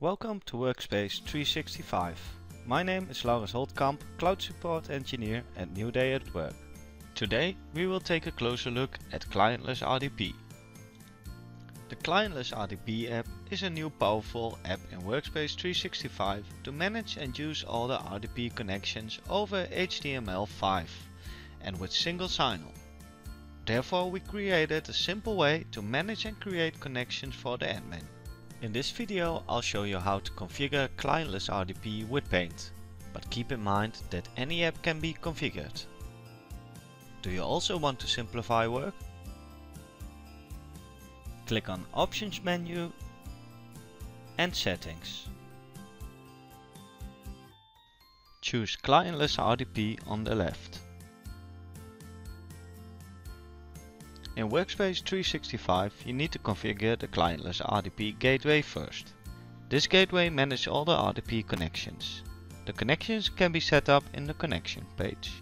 Welcome to Workspace 365. My name is Laurens Holtkamp, Cloud Support Engineer at New Day at Work. Today we will take a closer look at Clientless RDP. The Clientless RDP app is a new powerful app in Workspace 365 to manage and use all the RDP connections over HTML5 and with single sign-on. Therefore, we created a simple way to manage and create connections for the admin. In this video I'll show you how to configure Clientless RDP with Paint, but keep in mind that any app can be configured. Do you also want to simplify work? Click on Options menu and Settings. Choose Clientless RDP on the left. In Workspace 365 you need to configure the Clientless RDP gateway first. This gateway manages all the RDP connections. The connections can be set up in the connection page.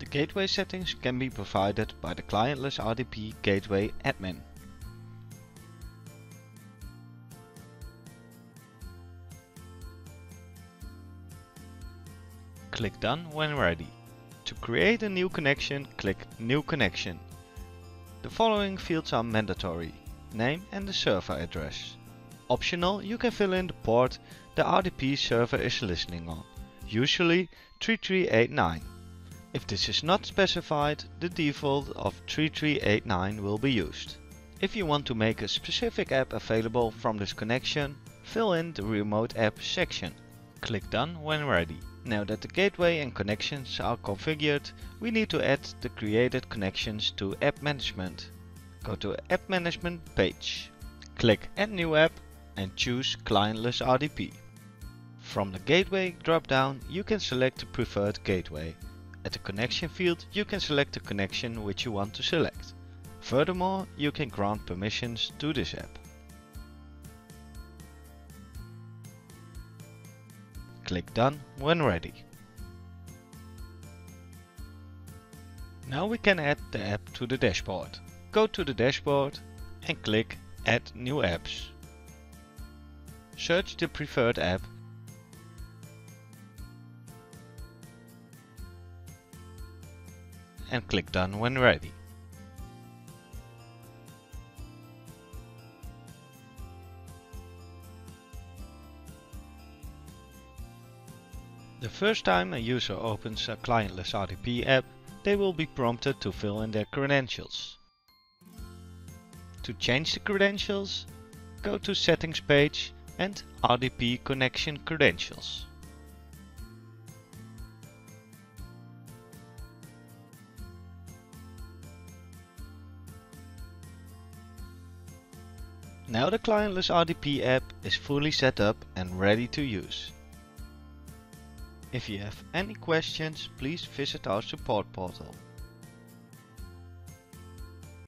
The gateway settings can be provided by the Clientless RDP gateway admin. Click Done when ready. To create a new connection, click New Connection. The following fields are mandatory: name and the server address. Optional, you can fill in the port the RDP server is listening on, usually 3389. If this is not specified, the default of 3389 will be used. If you want to make a specific app available from this connection, fill in the Remote App section. Click Done when ready. Now that the gateway and connections are configured, we need to add the created connections to App Management. Go to App Management page, click Add New App and choose Clientless RDP. From the Gateway drop-down you can select the preferred gateway. At the Connection field you can select the connection which you want to select. Furthermore, you can grant permissions to this app. Click Done when ready. Now we can add the app to the dashboard. Go to the dashboard and click Add New Apps. Search the preferred app and click Done when ready. The first time a user opens a Clientless RDP app, they will be prompted to fill in their credentials. To change the credentials, go to Settings page and RDP Connection Credentials. Now the Clientless RDP app is fully set up and ready to use. If you have any questions, please visit our support portal.